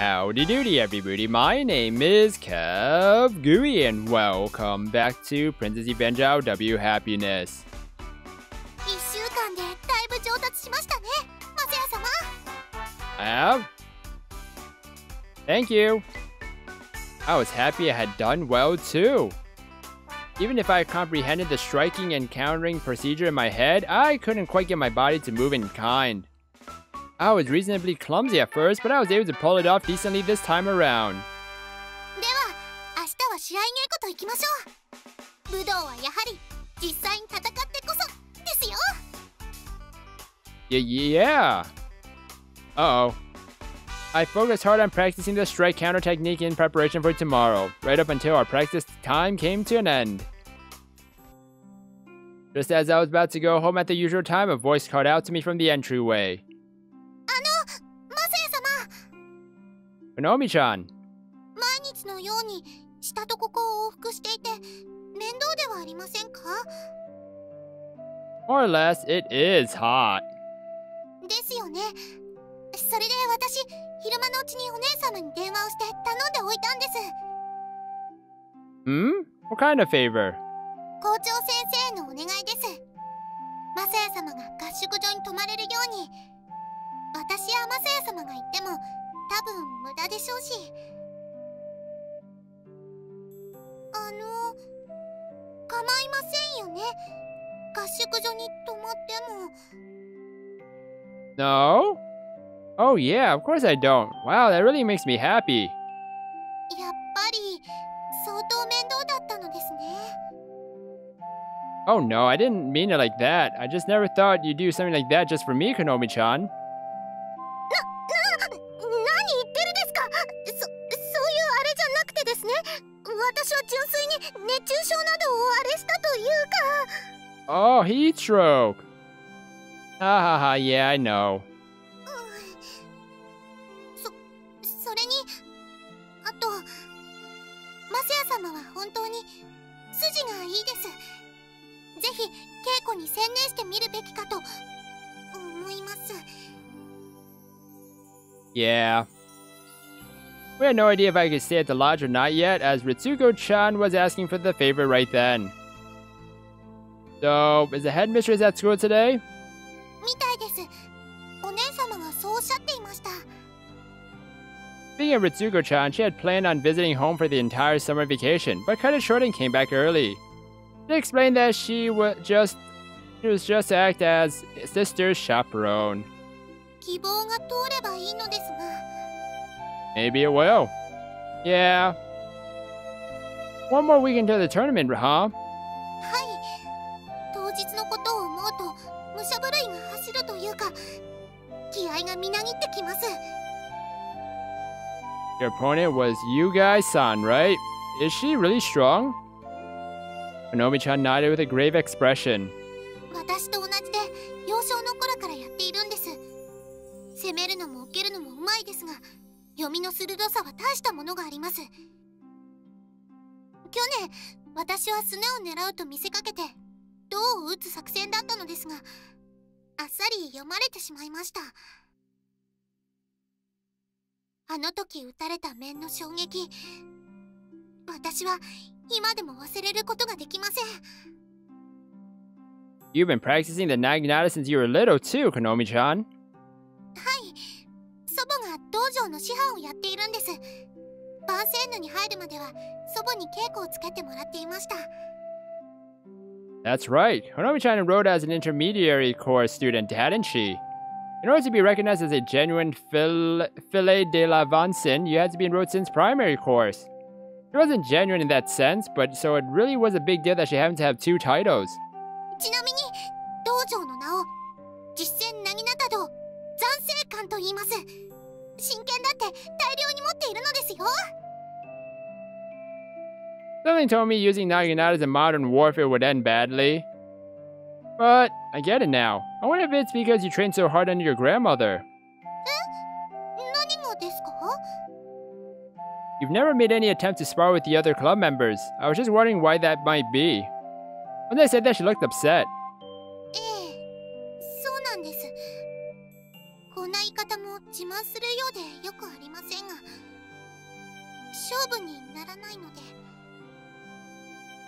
Howdy doody everybody, my name is Kev Gooey and welcome back to Princess Evangile W Happiness. 1週間でだいぶ上達しましたね、Masaya-sama. I have? Thank you. I was happy I had done well too. Even if I comprehended the striking and countering procedure in my head, I couldn't quite get my body to move in kind. I was reasonably clumsy at first, but I was able to pull it off decently this time around. Yeah. Uh-oh. I focused hard on practicing the strike counter technique in preparation for tomorrow, right up until our practice time came to an end. Just as I was about to go home at the usual time, a voice called out to me from the entryway. Konomi-chan. More or less, it is hot. Hmm? What kind of favor? No? Oh yeah, of course I don't. Wow, that really makes me happy. Oh no, I didn't mean it like that. I just never thought you'd do something like that just for me, Konomi-chan. Oh, heat stroke. Ah, yeah, I know. Yeah. We had no idea if I could stay at the lodge or not yet, as Ritsuko-chan was asking for the favor right then. So, is the headmistress at school today? Speaking of Ritsuko-chan, she had planned on visiting home for the entire summer vacation, but cut it short and came back early. She explained that she was just to act as sister's chaperone. Maybe it will. Yeah. One more week until the tournament, huh? Your opponent was Yugai-san, right? Is she really strong? Konomi-chan nodded with a grave expression. You've been practicing the naginata since you were little too, Konomi-chan. That's right. Honami-chan enrolled as an intermediary course student, hadn't she? In order to be recognized as a genuine filet de la Vansin, you had to be enrolled since primary course. She wasn't genuine in that sense, but so it really was a big deal that she happened to have two titles. Something told me using naginatas in modern warfare would end badly. But I get it now. I wonder if it's because you trained so hard under your grandmother. You've never made any attempt to spar with the other club members. I was just wondering why that might be. When they said that, she looked upset.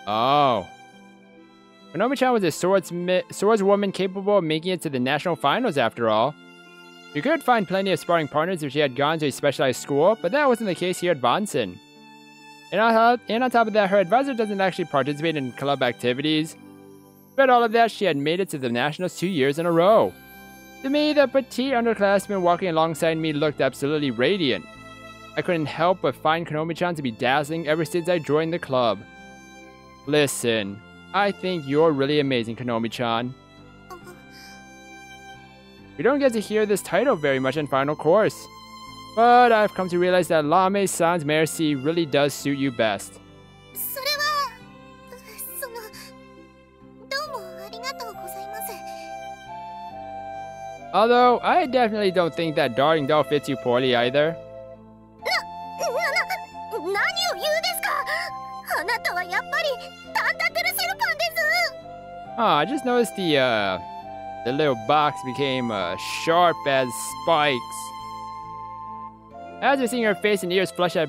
Oh. Konomi-chan was a swordswoman capable of making it to the national finals after all. You could find plenty of sparring partners if she had gone to a specialized school, but that wasn't the case here at Bonsen. And on top of that, her advisor doesn't actually participate in club activities. But all of that, she had made it to the nationals 2 years in a row. To me, the petite underclassman walking alongside me looked absolutely radiant. I couldn't help but find Konomi-chan to be dazzling ever since I joined the club. Listen, I think you're really amazing, Konomi-chan. We don't get to hear this title very much in Final Course, but I've come to realize that Lame-san's mercy really does suit you best. Although, I definitely don't think that darling doll fits you poorly either. Ah, I just noticed the little box became sharp as spikes. After seeing her face and ears flush a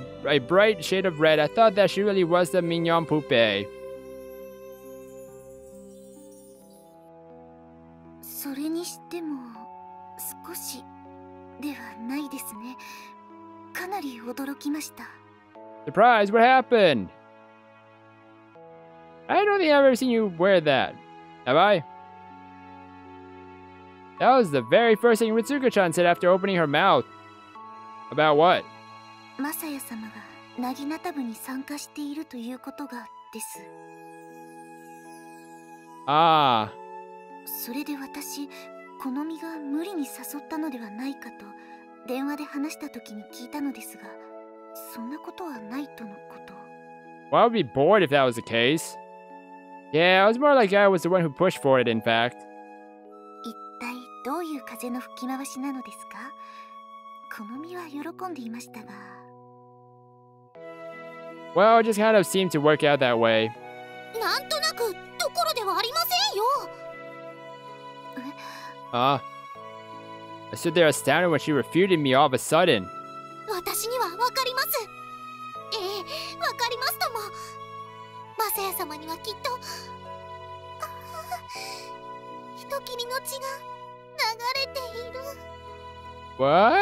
bright shade of red, I thought that she really was the mignon poupée. Surprise! What happened? I don't think I've ever seen you wear that. Have I? That was the very first thing Ritsuko-chan said after opening her mouth. About what? Masaya-sama ga Naginata bu ni sanka shite iru toyuu koto ga desu. Ah. Sore de watashi Konomi ga muri ni sasotta no de wa nai ka to denwa de hanashita toki ni kiita no desu ga, sonna koto wa nai to no koto. Well, I would be bored if that was the case. Yeah, it was more like I was the one who pushed for it, in fact. Well, it just kind of seemed to work out that way. I stood there astounded when she refuted me all of a sudden. What?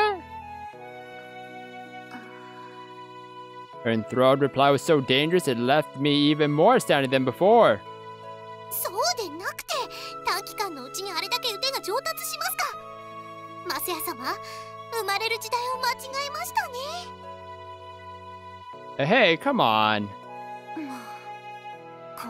Her enthralled reply was so dangerous it left me even more astounded than before. Hey, come on. Oh,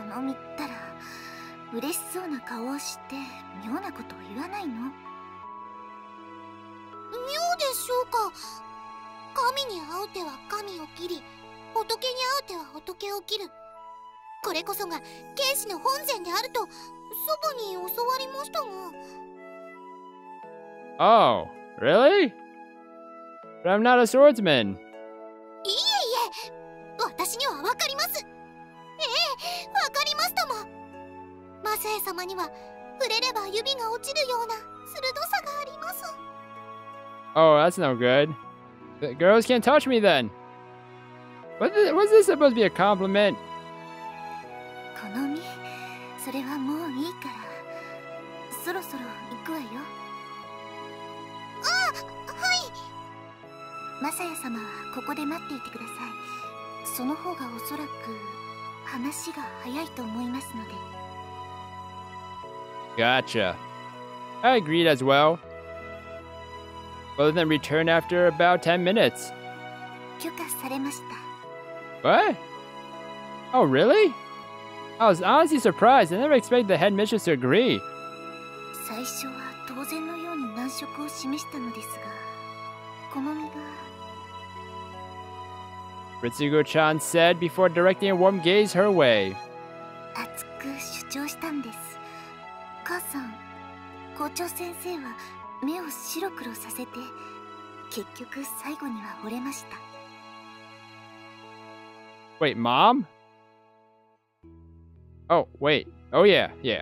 really? But I'm not a swordsman. Oh, that's no good. The girls can't touch me then. Was this supposed to be a compliment? Gotcha. I agreed as well. Both of them returned after about 10 minutes. What? Oh, really? I was honestly surprised. I never expected the head mistress to agree. Ritsuko-chan said before directing a warm gaze her way. Wait, Mom? Oh, wait. Oh, yeah, yeah.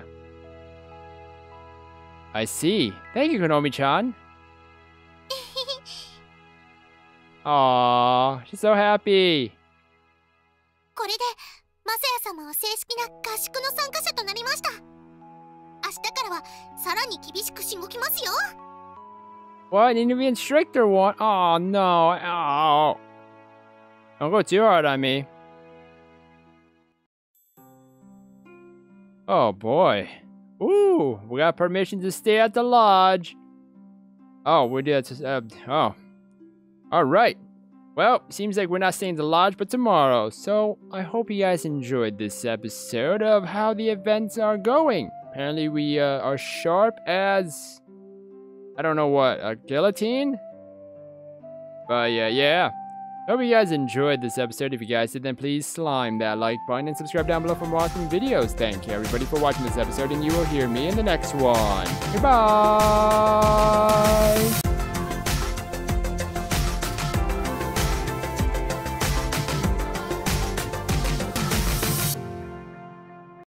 I see. Thank you, Konomi-chan. Aww, she's so happy. これでマサヤ様は正式な合宿の参加者となりました。明日からはさらに厳しくしごきますよ。 Why didn't you be stricter one? Oh no. Oh. Don't go too hard on me. Oh boy. Ooh, we got permission to stay at the lodge. Oh, we did. Oh. All right. Well, seems like we're not staying at the lodge, but tomorrow. So I hope you guys enjoyed this episode of how the events are going. Apparently, we are sharp as I don't know what, a guillotine. But yeah. Hope you guys enjoyed this episode. If you guys did, then please slime that like button and subscribe down below for more awesome videos. Thank you everybody for watching this episode, and you will hear me in the next one. Goodbye!